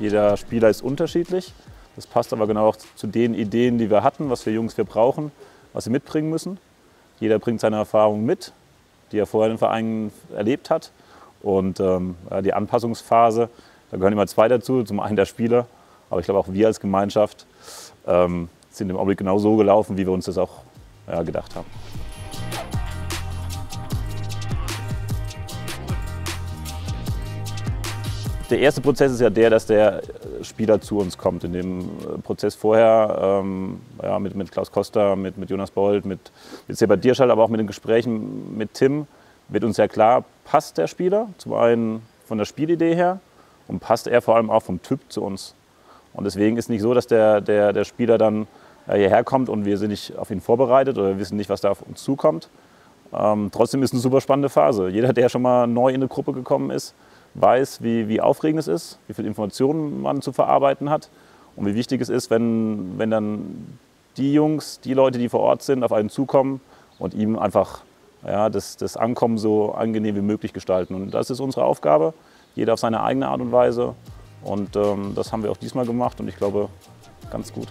Jeder Spieler ist unterschiedlich. Das passt aber genau auch zu den Ideen, die wir hatten, was für Jungs wir brauchen, was sie mitbringen müssen. Jeder bringt seine Erfahrung mit, die er vorher in den Vereinen erlebt hat. Und die Anpassungsphase, da gehören immer zwei dazu, zum einen der Spieler, aber ich glaube auch wir als Gemeinschaft sind im Augenblick genau so gelaufen, wie wir uns das auch gedacht haben. Der erste Prozess ist ja der, dass der Spieler zu uns kommt. In dem Prozess vorher mit Klaus Costa, mit Jonas Bold, mit Sebastian Dierschall, aber auch mit den Gesprächen mit Tim wird uns ja klar, passt der Spieler zum einen von der Spielidee her und passt er vor allem auch vom Typ zu uns. Und deswegen ist nicht so, dass der Spieler dann hierher kommt und wir sind nicht auf ihn vorbereitet oder wissen nicht, was da auf uns zukommt. Trotzdem ist es eine super spannende Phase. Jeder, der schon mal neu in eine Gruppe gekommen ist, weiß, wie aufregend es ist, wie viel Informationen man zu verarbeiten hat und wie wichtig es ist, wenn dann die Jungs, die Leute, die vor Ort sind, auf einen zukommen und ihm einfach das Ankommen so angenehm wie möglich gestalten. Und das ist unsere Aufgabe, jeder auf seine eigene Art und Weise. Und das haben wir auch diesmal gemacht und ich glaube, ganz gut.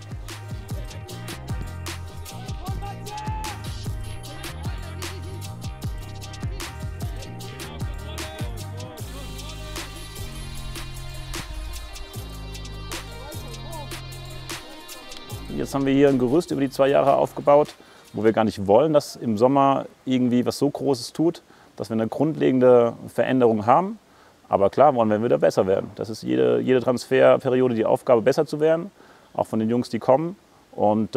Jetzt haben wir hier ein Gerüst über die 2 Jahre aufgebaut, wo wir gar nicht wollen, dass im Sommer irgendwie was so Großes tut, dass wir eine grundlegende Veränderung haben. Aber klar wollen wir wieder besser werden. Das ist jede Transferperiode die Aufgabe, besser zu werden, auch von den Jungs, die kommen. Und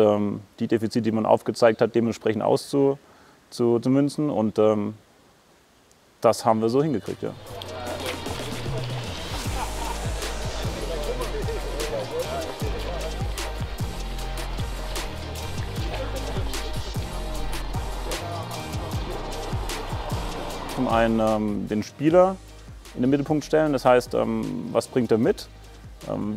die Defizite, die man aufgezeigt hat, dementsprechend auszumünzen. Und das haben wir so hingekriegt, ja. Zum einen den Spieler in den Mittelpunkt stellen, das heißt, was bringt er mit,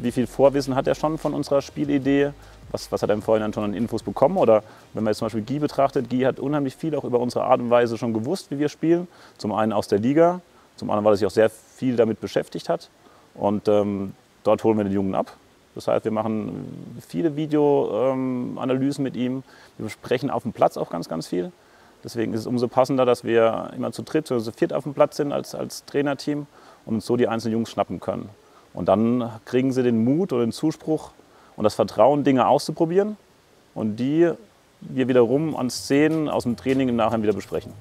wie viel Vorwissen hat er schon von unserer Spielidee, was hat er im Vorhinein schon an Infos bekommen, oder wenn man jetzt zum Beispiel Guy betrachtet, Guy hat unheimlich viel auch über unsere Art und Weise schon gewusst, wie wir spielen, zum einen aus der Liga, zum anderen, weil er sich auch sehr viel damit beschäftigt hat und dort holen wir den Jungen ab. Das heißt, wir machen viele Videoanalysen mit ihm, wir besprechen auf dem Platz auch ganz, ganz viel. Deswegen ist es umso passender, dass wir immer zu dritt oder zu viert auf dem Platz sind als Trainerteam und uns so die einzelnen Jungs schnappen können. Und dann kriegen sie den Mut oder den Zuspruch und das Vertrauen, Dinge auszuprobieren und die wir wiederum an Szenen aus dem Training im Nachhinein wieder besprechen.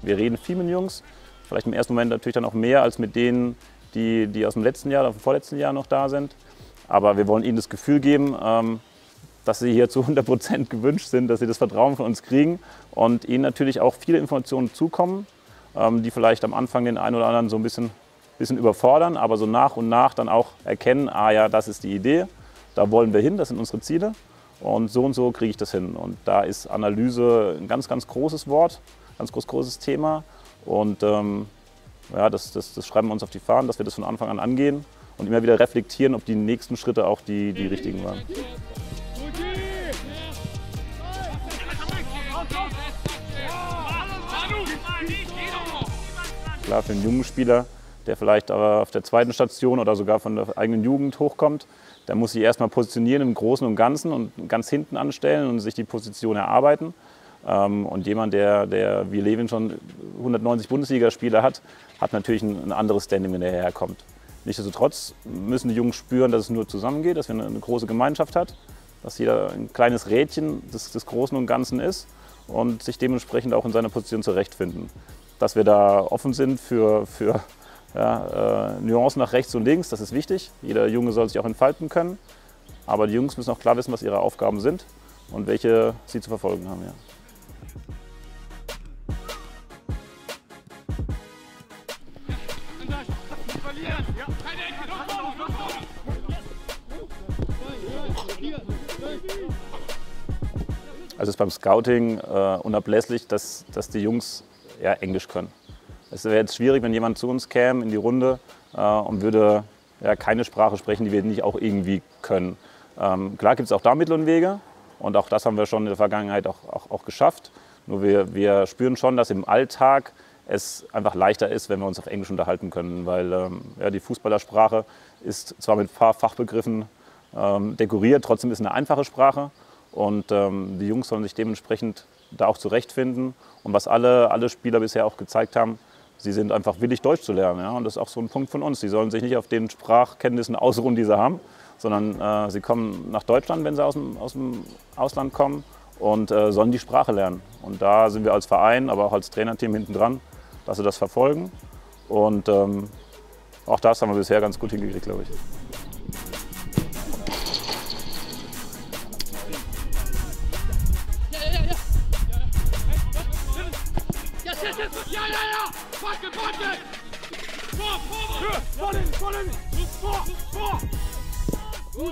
Wir reden viel mit den Jungs. Vielleicht im ersten Moment natürlich dann auch mehr als mit denen, die aus dem letzten Jahr oder vom vorletzten Jahr noch da sind. Aber wir wollen ihnen das Gefühl geben, dass sie hier zu 100% gewünscht sind, dass sie das Vertrauen von uns kriegen und ihnen natürlich auch viele Informationen zukommen, die vielleicht am Anfang den einen oder anderen so ein bisschen überfordern, aber so nach und nach dann auch erkennen, ah ja, das ist die Idee, da wollen wir hin, das sind unsere Ziele und so kriege ich das hin. Und da ist Analyse ein ganz, ganz großes Wort, ganz großes Thema. Und das schreiben wir uns auf die Fahnen, dass wir das von Anfang an angehen und immer wieder reflektieren, ob die nächsten Schritte auch die richtigen waren. Klar, für einen jungen Spieler, der vielleicht aber auf der zweiten Station oder sogar von der eigenen Jugend hochkommt, der muss sich erstmal positionieren im Großen und Ganzen und ganz hinten anstellen und sich die Position erarbeiten. Und jemand, der wie Levin schon 190 Bundesligaspieler hat, hat natürlich ein anderes Standing, wenn er herkommt. Nichtsdestotrotz müssen die Jungen spüren, dass es nur zusammengeht, dass wir eine große Gemeinschaft hat, dass jeder ein kleines Rädchen des Großen und Ganzen ist und sich dementsprechend auch in seiner Position zurechtfinden. Dass wir da offen sind für Nuancen nach rechts und links, das ist wichtig. Jeder Junge soll sich auch entfalten können, aber die Jungs müssen auch klar wissen, was ihre Aufgaben sind und welche sie zu verfolgen haben. Ja. Also es ist beim Scouting unablässlich, dass die Jungs Englisch können. Es wäre jetzt schwierig, wenn jemand zu uns käme in die Runde und würde keine Sprache sprechen, die wir nicht auch irgendwie können. Klar gibt es auch da Mittel und Wege und auch das haben wir schon in der Vergangenheit auch geschafft. Nur wir spüren schon, dass im Alltag es einfach leichter ist, wenn wir uns auf Englisch unterhalten können, weil ja, die Fußballersprache ist zwar mit ein paar Fachbegriffen dekoriert, trotzdem ist eine einfache Sprache und die Jungs sollen sich dementsprechend da auch zurechtfinden. Und was alle Spieler bisher auch gezeigt haben, sie sind einfach willig, Deutsch zu lernen. Ja? Und das ist auch so ein Punkt von uns. Sie sollen sich nicht auf den Sprachkenntnissen ausruhen, die sie haben, sondern sie kommen nach Deutschland, wenn sie aus dem Ausland kommen und sollen die Sprache lernen. Und da sind wir als Verein, aber auch als Trainerteam hinten dran, dass sie das verfolgen. Und auch das haben wir bisher ganz gut hingekriegt, glaube ich.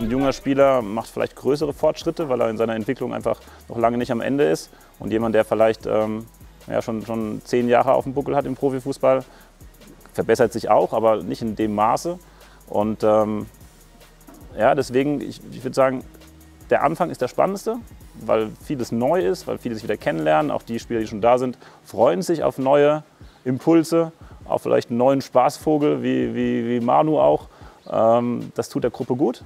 Ein junger Spieler macht vielleicht größere Fortschritte, weil er in seiner Entwicklung einfach noch lange nicht am Ende ist. Und jemand, der vielleicht ja, schon 10 Jahre auf dem Buckel hat im Profifußball, verbessert sich auch, aber nicht in dem Maße. Und ja, deswegen, ich würde sagen, der Anfang ist der spannendste, weil vieles neu ist, weil viele sich wieder kennenlernen. Auch die Spieler, die schon da sind, freuen sich auf neue Impulse, auf vielleicht einen neuen Spaßvogel wie Manu auch. Das tut der Gruppe gut.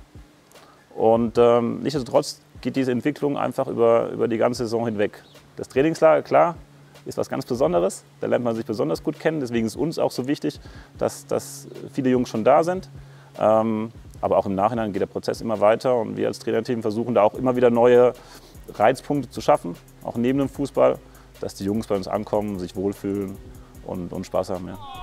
Und nichtsdestotrotz geht diese Entwicklung einfach über die ganze Saison hinweg. Das Trainingslager, klar, ist was ganz Besonderes. Da lernt man sich besonders gut kennen. Deswegen ist uns auch so wichtig, dass viele Jungs schon da sind. Aber auch im Nachhinein geht der Prozess immer weiter. Und wir als Trainerteam versuchen da auch immer wieder neue Reizpunkte zu schaffen, auch neben dem Fußball, dass die Jungs bei uns ankommen, sich wohlfühlen und Spaß haben. Ja.